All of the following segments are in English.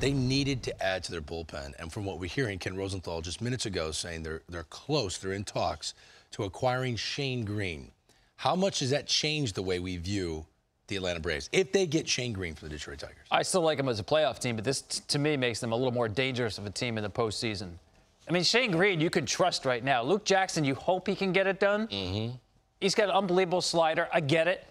They needed to add to their bullpen, and from what we're hearing, Ken Rosenthal just minutes ago saying they're close, they're in talks to acquiring Shane Greene. How much does that change the way we view the Atlanta Braves if they get Shane Greene for the Detroit Tigers? I still like them as a playoff team, but this to me makes them a little more dangerous of a team in the postseason. I mean, Shane Greene, you can trust right now. Luke Jackson, you hope he can get it done. Mm-hmm. He's got an unbelievable slider. I get it,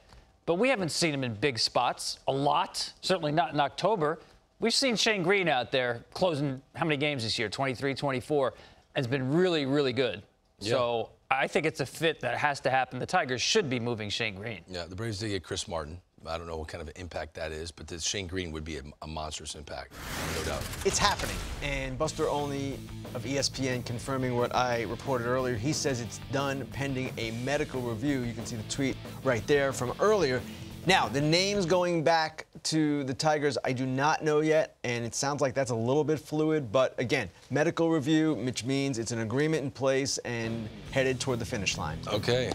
but we haven't seen him in big spots a lot. Certainly not in October. We've seen Shane Greene out there closing how many games this year? 23, 24. Has been really, really good. Yeah. So I think it's a fit that has to happen. The Tigers should be moving Shane Greene. Yeah, the Braves did get Chris Martin. I don't know what kind of impact that is, but this Shane Greene would be a monstrous impact, no doubt. It's happening. And Buster Olney of ESPN confirming what I reported earlier. He says it's done pending a medical review. You can see the tweet right there from earlier. Now, the names going back to the Tigers, I do not know yet, and it sounds like that's a little bit fluid, but again, medical review, which means it's an agreement in place and headed toward the finish line. Okay,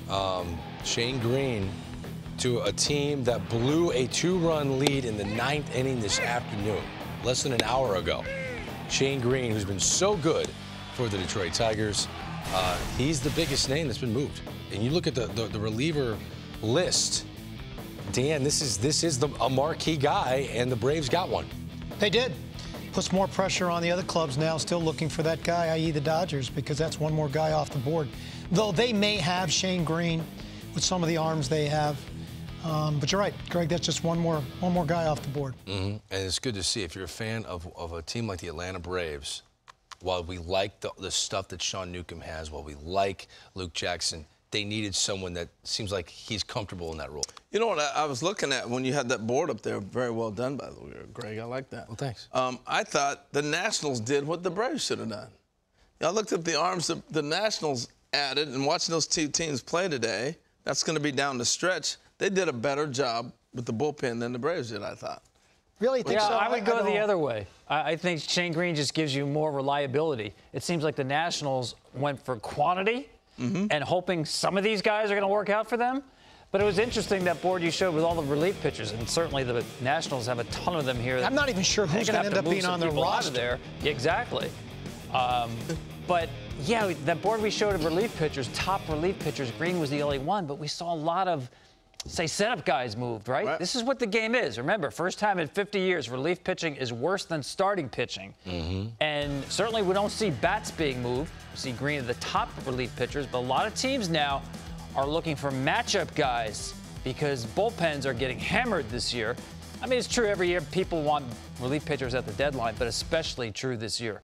Shane Greene to a team that blew a 2-run lead in the 9th inning this afternoon, less than an hour ago. Shane Greene, who's been so good for the Detroit Tigers, he's the biggest name that's been moved. And you look at the reliever list, Dan, this is a marquee guy, and the Braves got one. They did. Puts more pressure on the other clubs now, still looking for that guy, i.e. the Dodgers, because that's one more guy off the board. Though they may have Shane Greene with some of the arms they have. But you're right, Greg, that's just one more guy off the board. Mm-hmm. And it's good to see. If you're a fan of a team like the Atlanta Braves, while we like the stuff that Sean Newcomb has, while we like Luke Jackson, they needed someone that seems like he's comfortable in that role. You know what I was looking at when you had that board up there? Very well done, by the way, Greg. I like that. Well, thanks. I thought the Nationals did what the Braves should have done. I looked up the arms that the Nationals added, and watching those two teams play today, that's going to be down the stretch. They did a better job with the bullpen than the Braves did, I thought. Really? Think so? I would go the other way. I think Shane Greene just gives you more reliability. It seems like the Nationals went for quantity and hoping some of these guys are going to work out for them. But it was interesting, that board you showed with all the relief pitchers, and certainly the Nationals have a ton of them here. I'm not even sure who's going to end up being on the roster. There. Yeah, exactly. But, yeah, that board we showed of relief pitchers, top relief pitchers, Greene was the only one, but we saw a lot of, say, setup guys moved, right? This is what the game is. Remember, first time in 50 years, relief pitching is worse than starting pitching. And certainly we don't see bats being moved. We see Greene at the top relief pitchers, but a lot of teams now are looking for matchup guys because bullpens are getting hammered this year. I mean, it's true every year people want relief pitchers at the deadline, but especially true this year.